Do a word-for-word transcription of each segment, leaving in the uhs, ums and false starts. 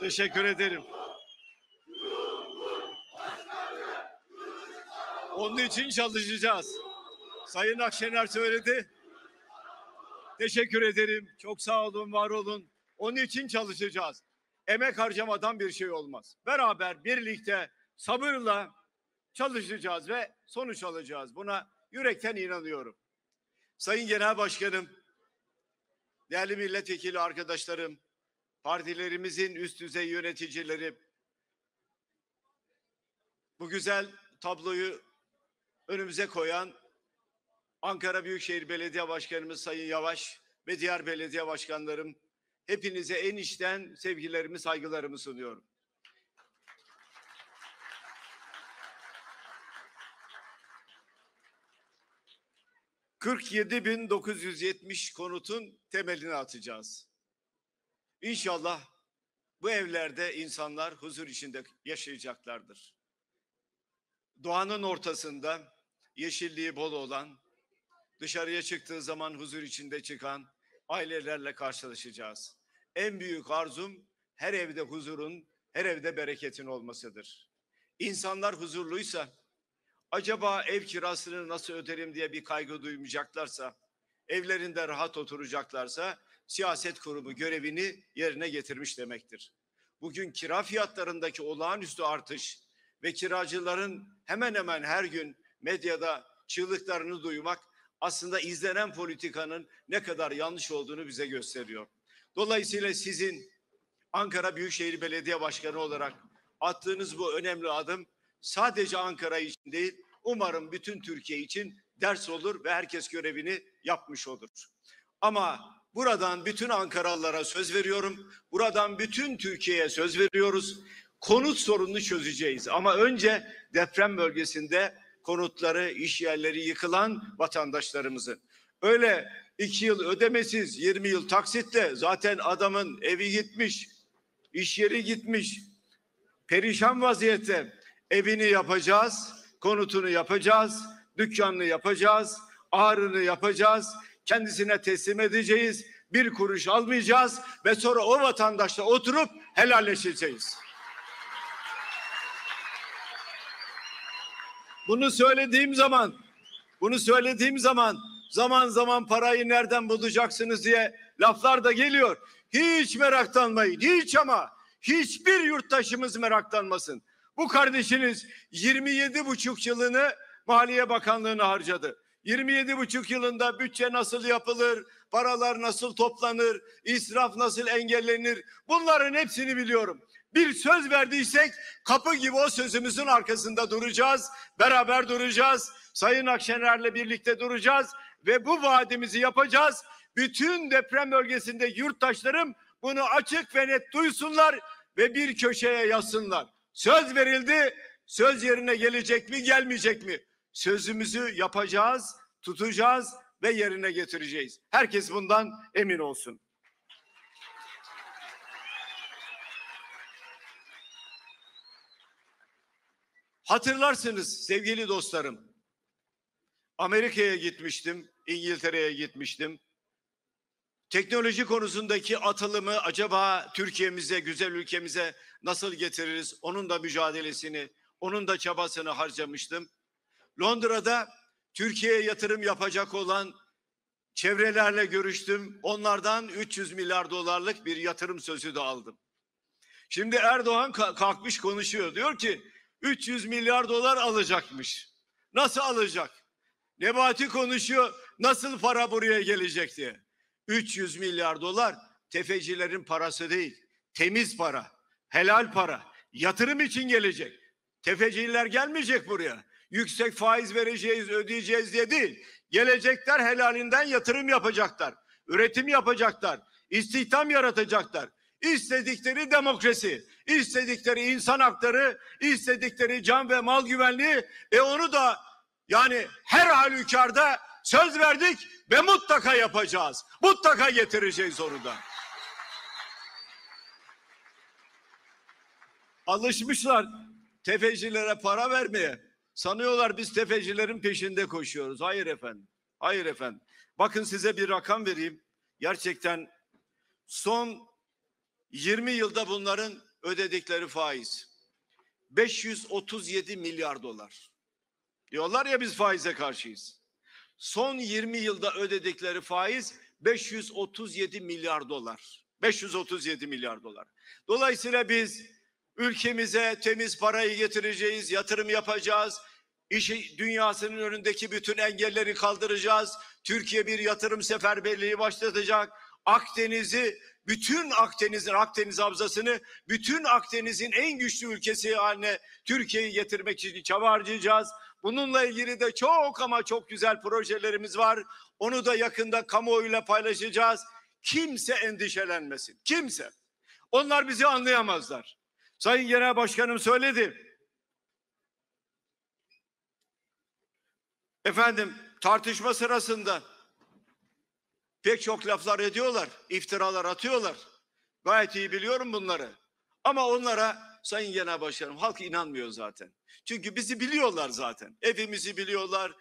Teşekkür ederim. Onun için çalışacağız. Sayın Akşener söyledi. Teşekkür ederim. Çok sağ olun, var olun. Onun için çalışacağız. Emek harcamadan bir şey olmaz. Beraber, birlikte, sabırla çalışacağız ve sonuç alacağız. Buna yürekten inanıyorum. Sayın Genel Başkanım, değerli milletvekili arkadaşlarım, partilerimizin üst düzey yöneticileri, bu güzel tabloyu önümüze koyan Ankara Büyükşehir Belediye Başkanımız Sayın Yavaş ve diğer belediye başkanlarım, hepinize en içten sevgilerimi, saygılarımı sunuyorum. kırk yedi bin dokuz yüz yetmiş konutun temelini atacağız. İnşallah bu evlerde insanlar huzur içinde yaşayacaklardır. Doğanın ortasında yeşilliği bol olan, dışarıya çıktığı zaman huzur içinde çıkan ailelerle karşılaşacağız. En büyük arzum her evde huzurun, her evde bereketin olmasıdır. İnsanlar huzurluysa, acaba ev kirasını nasıl öderim diye bir kaygı duymayacaklarsa, evlerinde rahat oturacaklarsa siyaset kurumu görevini yerine getirmiş demektir. Bugün kira fiyatlarındaki olağanüstü artış ve kiracıların hemen hemen her gün medyada çığlıklarını duymak aslında izlenen politikanın ne kadar yanlış olduğunu bize gösteriyor. Dolayısıyla sizin Ankara Büyükşehir Belediye Başkanı olarak attığınız bu önemli adım sadece Ankara için değil, umarım bütün Türkiye için ders olur ve herkes görevini yapmış olur. Ama buradan bütün Ankaralılara söz veriyorum, buradan bütün Türkiye'ye söz veriyoruz. Konut sorununu çözeceğiz ama önce deprem bölgesinde konutları, iş yerleri yıkılan vatandaşlarımızın. Öyle iki yıl ödemesiz, yirmi yıl taksitle zaten adamın evi gitmiş, iş yeri gitmiş, perişan vaziyette. Evini yapacağız, konutunu yapacağız, dükkanını yapacağız, ağrını yapacağız, kendisine teslim edeceğiz, bir kuruş almayacağız ve sonra o vatandaşla oturup helalleşeceğiz. Bunu söylediğim zaman, bunu söylediğim zaman zaman zaman parayı nereden bulacaksınız diye laflar da geliyor. Hiç meraklanmayın, hiç ama hiçbir yurttaşımız meraklanmasın. Bu kardeşiniz yirmi yedi buçuk yılını Maliye Bakanlığı'na harcadı. yirmi yedi buçuk yılında bütçe nasıl yapılır, paralar nasıl toplanır, israf nasıl engellenir, bunların hepsini biliyorum. Bir söz verdiysek kapı gibi o sözümüzün arkasında duracağız, beraber duracağız, Sayın Akşener'le birlikte duracağız ve bu vaadimizi yapacağız. Bütün deprem bölgesinde yurttaşlarım bunu açık ve net duysunlar ve bir köşeye yazsınlar. Söz verildi, söz yerine gelecek mi, gelmeyecek mi? Sözümüzü yapacağız, tutacağız ve yerine getireceğiz. Herkes bundan emin olsun. Hatırlarsınız sevgili dostlarım, Amerika'ya gitmiştim, İngiltere'ye gitmiştim. Teknoloji konusundaki atılımı acaba Türkiye'mize, güzel ülkemize nasıl getiririz? Onun da mücadelesini, onun da çabasını harcamıştım. Londra'da Türkiye'ye yatırım yapacak olan çevrelerle görüştüm. Onlardan üç yüz milyar dolarlık bir yatırım sözü de aldım. Şimdi Erdoğan kalkmış konuşuyor. Diyor ki üç yüz milyar dolar alacakmış. Nasıl alacak? Nebati konuşuyor. Nasıl para buraya gelecek diye. üç yüz milyar dolar tefecilerin parası değil. Temiz para, helal para, yatırım için gelecek. Tefeciler gelmeyecek buraya. Yüksek faiz vereceğiz, ödeyeceğiz diye değil. Gelecekler helalinden yatırım yapacaklar. Üretim yapacaklar. İstihdam yaratacaklar. İstedikleri demokrasi, istedikleri insan hakları, istedikleri can ve mal güvenliği. E onu da yani her halükarda söz verdik ve mutlaka yapacağız. Mutlaka getireceğiz onu da. Alışmışlar tefecilere para vermeye. Sanıyorlar biz tefecilerin peşinde koşuyoruz. Hayır efendim. Hayır efendim. Bakın size bir rakam vereyim. Gerçekten son yirmi yılda bunların ödedikleri faiz beş yüz otuz yedi milyar dolar. Diyorlar ya biz faize karşıyız. Son yirmi yılda ödedikleri faiz beş yüz otuz yedi milyar dolar. beş yüz otuz yedi milyar dolar. Dolayısıyla biz ülkemize temiz parayı getireceğiz, yatırım yapacağız. İş dünyasının önündeki bütün engelleri kaldıracağız. Türkiye bir yatırım seferberliği başlatacak. Akdeniz'i, bütün Akdeniz'in, Akdeniz havzasını, bütün Akdeniz'in en güçlü ülkesi haline Türkiye'yi getirmek için çaba harcayacağız. Bununla ilgili de çok ama çok güzel projelerimiz var. Onu da yakında kamuoyuyla paylaşacağız. Kimse endişelenmesin. Kimse. Onlar bizi anlayamazlar. Sayın Genel Başkanım söyledi. Efendim tartışma sırasında pek çok laflar ediyorlar, iftiralar atıyorlar. Gayet iyi biliyorum bunları. Ama onlara Sayın Genel Başkanım halk inanmıyor zaten. Çünkü bizi biliyorlar zaten. Evimizi biliyorlar,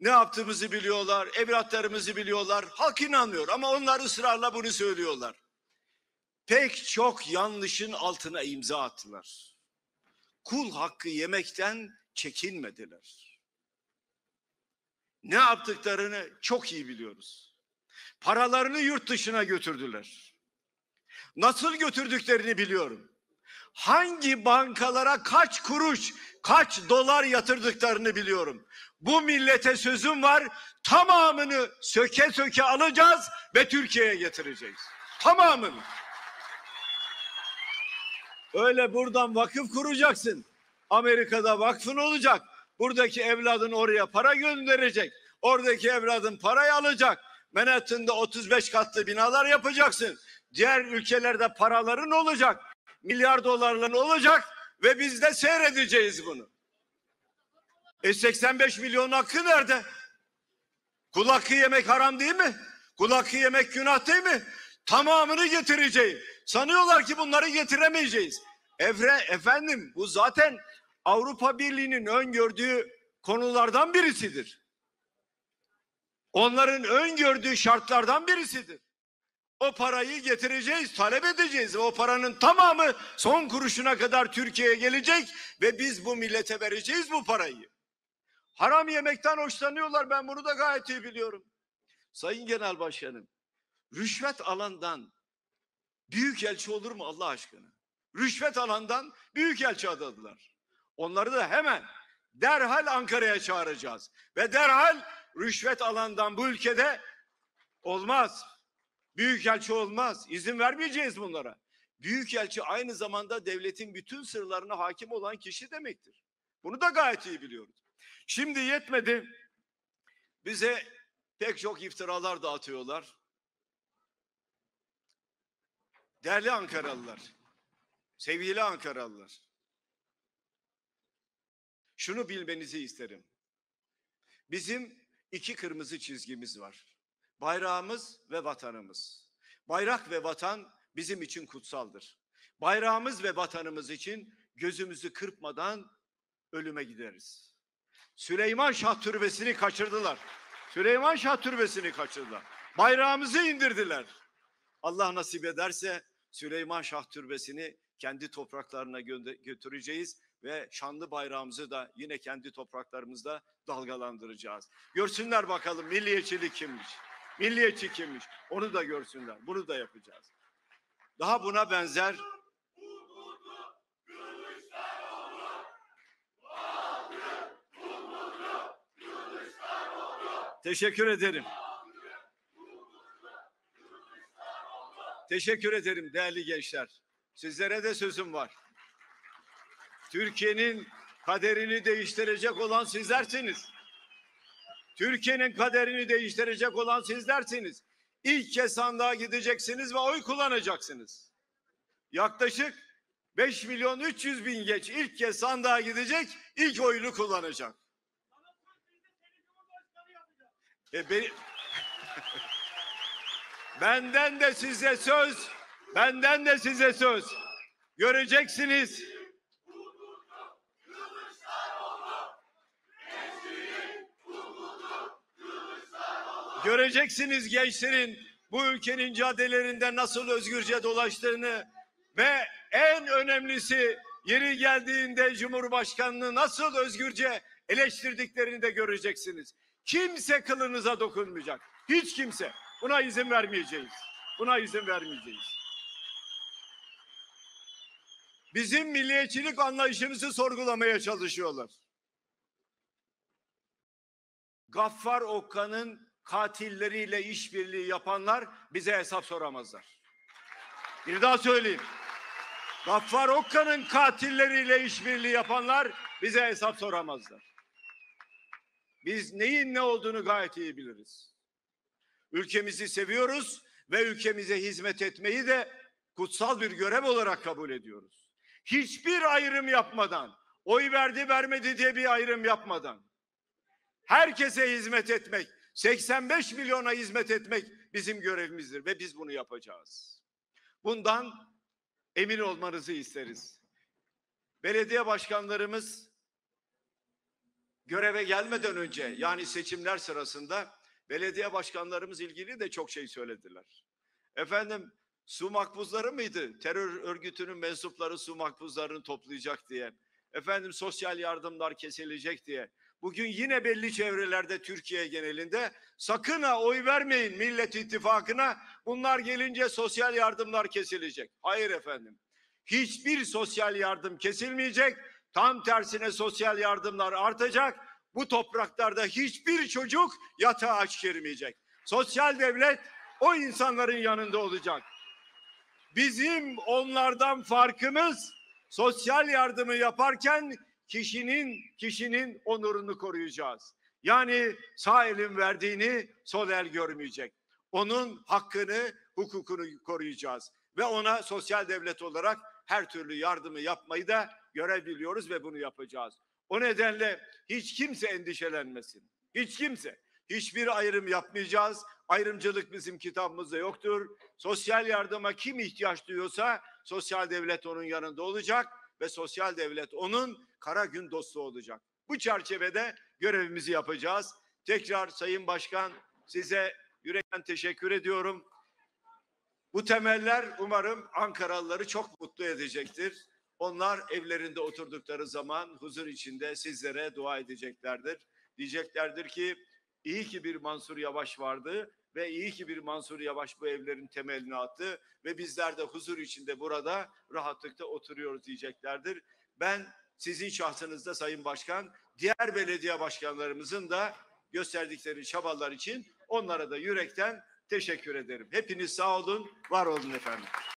ne yaptığımızı biliyorlar, evlatlarımızı biliyorlar. Halk inanmıyor ama onlar ısrarla bunu söylüyorlar. Pek çok yanlışın altına imza attılar. Kul hakkı yemekten çekinmediler. Ne yaptıklarını çok iyi biliyoruz. Paralarını yurt dışına götürdüler. Nasıl götürdüklerini biliyorum. Hangi bankalara kaç kuruş, kaç dolar yatırdıklarını biliyorum. Bu millete sözüm var. Tamamını söke söke alacağız ve Türkiye'ye getireceğiz. Tamamını. Öyle buradan vakıf kuracaksın. Amerika'da vakfın olacak. Buradaki evladın oraya para gönderecek. Oradaki evladın parayı alacak. Manhattan'da otuz beş katlı binalar yapacaksın. Diğer ülkelerde paraların olacak. Milyar dolarların olacak ve biz de seyredeceğiz bunu. E seksen beş milyon hakkı nerede? Kul hakkı yemek haram değil mi? Kul hakkı yemek günah değil mi? Tamamını getireceğim. Sanıyorlar ki bunları getiremeyeceğiz. Evre, efendim bu zaten Avrupa Birliği'nin öngördüğü konulardan birisidir. Onların öngördüğü şartlardan birisidir. O parayı getireceğiz, talep edeceğiz. O paranın tamamı son kuruşuna kadar Türkiye'ye gelecek ve biz bu millete vereceğiz bu parayı. Haram yemekten hoşlanıyorlar, ben bunu da gayet iyi biliyorum. Sayın Genel Başkanım, rüşvet alandan büyükelçi olur mu Allah aşkına? Rüşvet alandan büyükelçi adadılar. Onları da hemen derhal Ankara'ya çağıracağız. Ve derhal rüşvet alandan bu ülkede olmaz. Büyükelçi olmaz. İzin vermeyeceğiz bunlara. Büyükelçi aynı zamanda devletin bütün sırlarına hakim olan kişi demektir. Bunu da gayet iyi biliyoruz. Şimdi yetmedi. Bize pek çok iftiralar da atıyorlar. Değerli Ankaralılar, sevgili Ankaralılar. Şunu bilmenizi isterim. Bizim iki kırmızı çizgimiz var. Bayrağımız ve vatanımız. Bayrak ve vatan bizim için kutsaldır. Bayrağımız ve vatanımız için gözümüzü kırpmadan ölüme gideriz. Süleyman Şah türbesini kaçırdılar. Süleyman Şah türbesini kaçırdılar. Bayrağımızı indirdiler. Allah nasip ederse Süleyman Şah türbesini kendi topraklarına götüreceğiz. Ve şanlı bayrağımızı da yine kendi topraklarımızda dalgalandıracağız. Görsünler bakalım milliyetçilik kimmiş, milliyetçi kimmiş. Onu da görsünler, bunu da yapacağız. Daha buna benzer... Teşekkür ederim. Teşekkür ederim değerli gençler. Sizlere de sözüm var. Türkiye'nin kaderini değiştirecek olan sizlersiniz. Türkiye'nin kaderini değiştirecek olan sizlersiniz. İlk kez sandığa gideceksiniz ve oy kullanacaksınız. Yaklaşık beş milyon üç yüz bin genç ilk kez sandığa gidecek, ilk oyunu kullanacak. E beni... Benden de size söz, benden de size söz. Göreceksiniz. Göreceksiniz gençlerin bu ülkenin caddelerinde nasıl özgürce dolaştığını ve En önemlisi yeri geldiğinde Cumhurbaşkanını nasıl özgürce eleştirdiklerini de göreceksiniz. Kimse kılınıza dokunmayacak. Hiç kimse. Buna izin vermeyeceğiz. Buna izin vermeyeceğiz. Bizim milliyetçilik anlayışımızı sorgulamaya çalışıyorlar. Gaffar Okkan'ın katilleriyle işbirliği yapanlar bize hesap soramazlar. Bir daha söyleyeyim. Gaffar Okkan'ın katilleriyle işbirliği yapanlar bize hesap soramazlar. Biz neyin ne olduğunu gayet iyi biliriz. Ülkemizi seviyoruz ve ülkemize hizmet etmeyi de kutsal bir görev olarak kabul ediyoruz. Hiçbir ayrım yapmadan, oy verdi vermedi diye bir ayrım yapmadan herkese hizmet etmek, seksen beş milyona hizmet etmek bizim görevimizdir ve biz bunu yapacağız. Bundan emin olmanızı isteriz. Belediye başkanlarımız göreve gelmeden önce, yani seçimler sırasında belediye başkanlarımız ilgili de çok şey söylediler. Efendim, su makbuzları mıydı? Terör örgütünün mensupları su makbuzlarını toplayacak diye. Efendim, sosyal yardımlar kesilecek diye. Bugün yine belli çevrelerde Türkiye genelinde sakın ha oy vermeyin Millet İttifakı'na, bunlar gelince sosyal yardımlar kesilecek. Hayır efendim. Hiçbir sosyal yardım kesilmeyecek. Tam tersine sosyal yardımlar artacak. Bu topraklarda hiçbir çocuk yatağa aç girmeyecek. Sosyal devlet o insanların yanında olacak. Bizim onlardan farkımız, sosyal yardımı yaparken kişinin kişinin onurunu koruyacağız. Yani sağ elin verdiğini sol el görmeyecek. Onun hakkını, hukukunu koruyacağız. Ve ona sosyal devlet olarak her türlü yardımı yapmayı da görev biliyoruz ve bunu yapacağız. O nedenle hiç kimse endişelenmesin. Hiç kimse. Hiçbir ayrım yapmayacağız. Ayrımcılık bizim kitabımızda yoktur. Sosyal yardıma kim ihtiyaç duyuyorsa sosyal devlet onun yanında olacak ve sosyal devlet onun kara gün dostu olacak. Bu çerçevede görevimizi yapacağız. Tekrar Sayın Başkan, size yürekten teşekkür ediyorum. Bu temeller umarım Ankaralıları çok mutlu edecektir. Onlar evlerinde oturdukları zaman huzur içinde sizlere dua edeceklerdir. Diyeceklerdir ki iyi ki bir Mansur Yavaş vardı ve iyi ki bir Mansur Yavaş bu evlerin temelini attı ve bizler de huzur içinde burada rahatlıkta oturuyoruz diyeceklerdir. Ben sizin şahsınızda Sayın Başkan, diğer belediye başkanlarımızın da gösterdikleri çabalar için onlara da yürekten teşekkür ederim. Hepiniz sağ olun, var olun efendim.